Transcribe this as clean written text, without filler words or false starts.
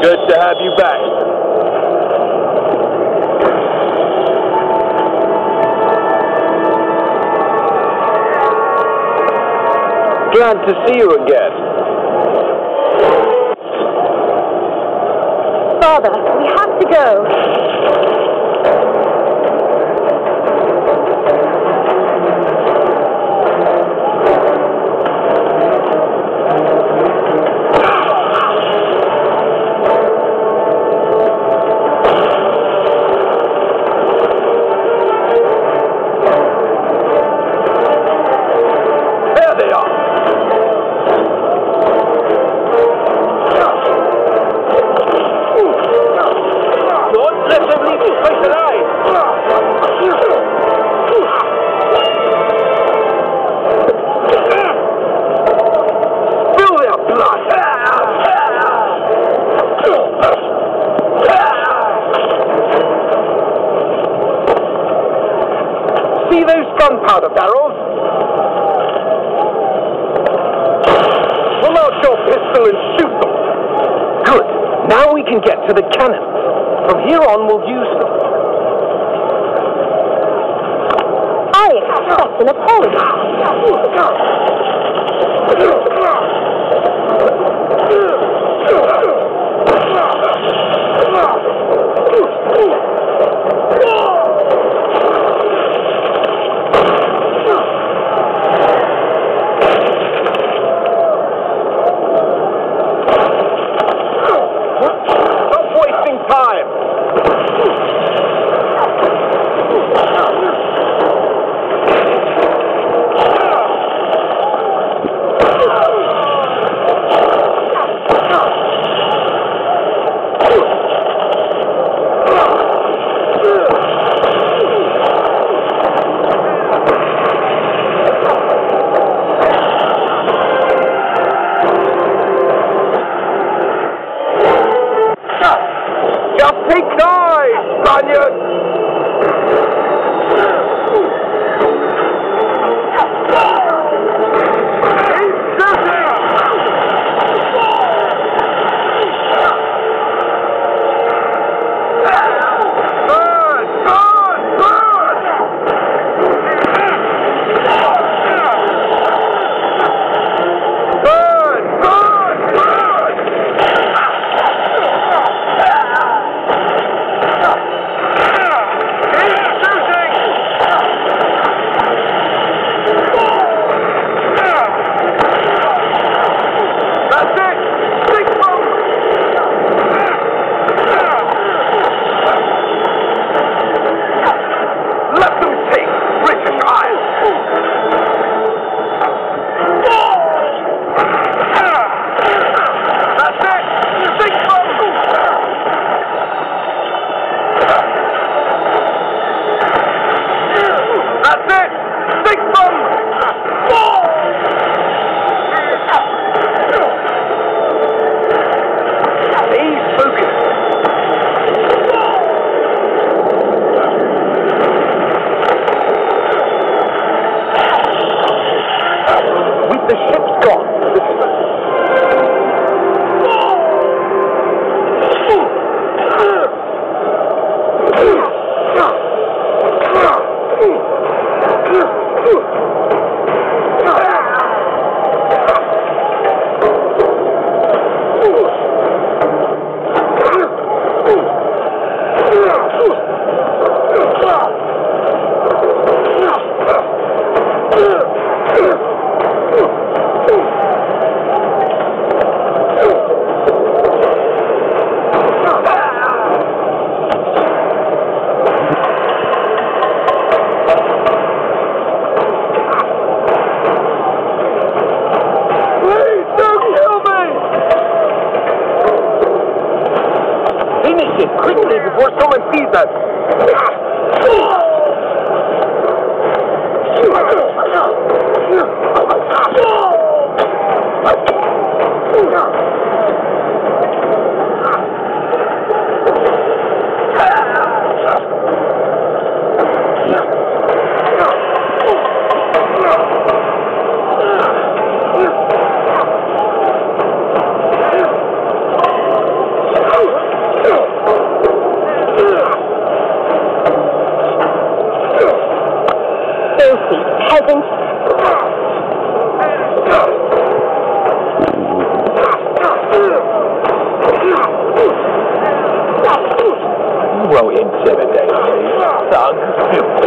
Good to have you back. Glad to see you again. Father, we have to go. There they are. See those gunpowder barrels? Pull out your pistol and shoot them. Good. Now we can get to the cannons. From here on, we'll use them. I expect an opponent. Quickly before someone sees us. Intimidating, thug.